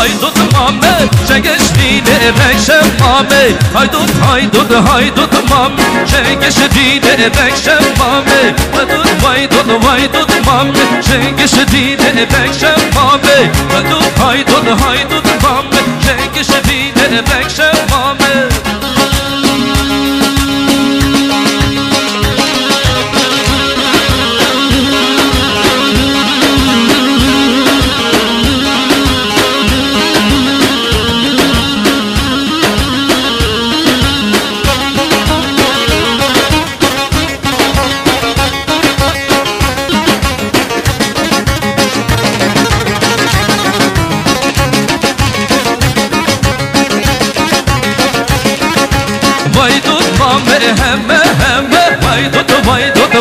Haydut mame, çekeşliğine erekşem mame. Haydut haydut haydut mam, çekeşliğine erekşem mame. Haydut haydut haydut mam, çekeşliğine erekşem mame. Haydut haydut haydut mam, çekeşliğine erekşem mame.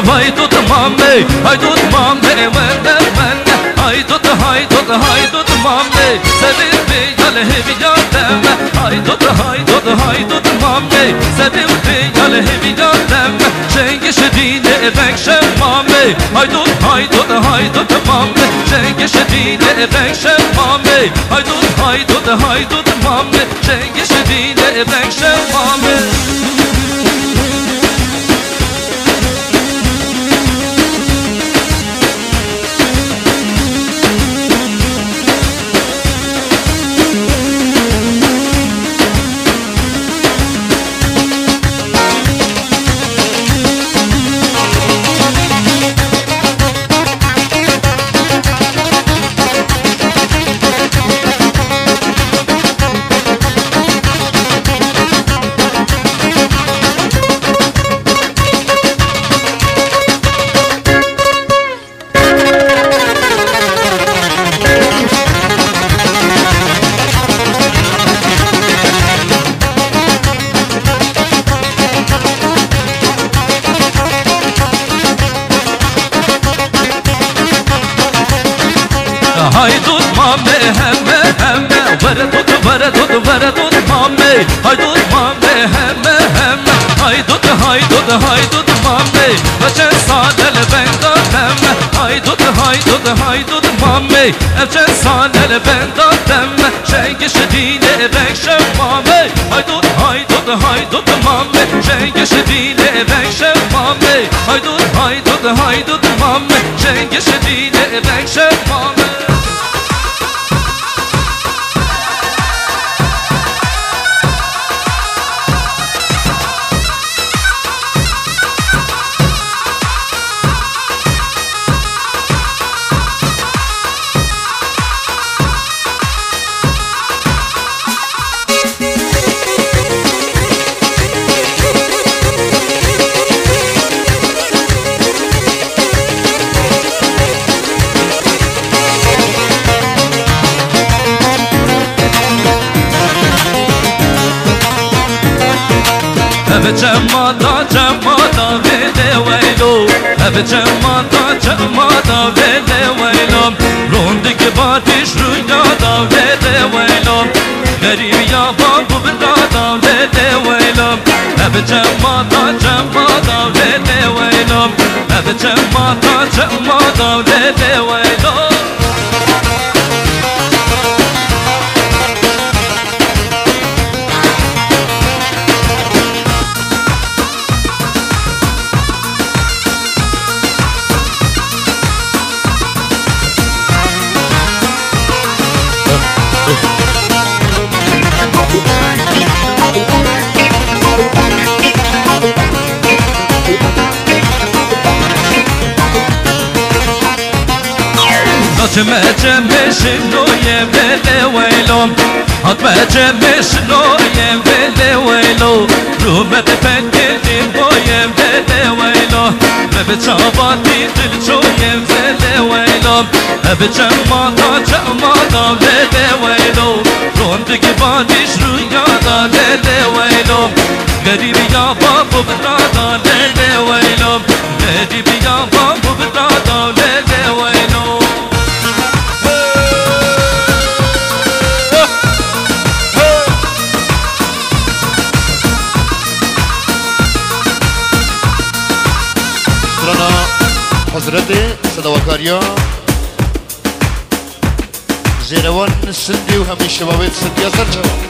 Haydut mame, haydut mame, haydut haydut haydut mame, sevim beyal hevi yâdeme. Haydut haydut haydut mame, sevim beyal hevi yâdeme. Çengeşdine evekşem mame, haydut haydut haydut mame, çengeşdine evekşem mame. Haydut haydut haydut mame, çengeşdine evekşem mame. Haydut mame hemme hemme, veredut veredut veredut mame. Haydut mame hemme hemme, haydut haydut haydut mame. Evçen sanel bendan demme, haydut haydut haydut mame. Evçen sanel bendan demme, çengeşdine evekşem mame. Haydut haydut haydut mame, çengeşdine evekşem mame. Haydut haydut haydut mame, çengeşdine evekşem mame. Cemada cemada vele veylo, cemada cemada vele veylo. Rondeki barış rüyada vele veylo, garip yaban bu birada vele veylo. Cemada cemada vele veylo, cemada cemada vele veylo. Hatme cemişin o yevele veylom, hatme cemişin o yevele veylom. Ruhmeti fengedim o yevele veylom, mebi çabati dilço yevele veylom. Ebi cemmada cemmada vele veylom, rondiki badiş rüyada lele veylom. Garibi yaba bu birada lele veylom, garibi yaba bu birada lele veylom. Hazreti Sadavakarya Zerevan Sindhi ve hemen şebabet Sindhi'ye sarçı.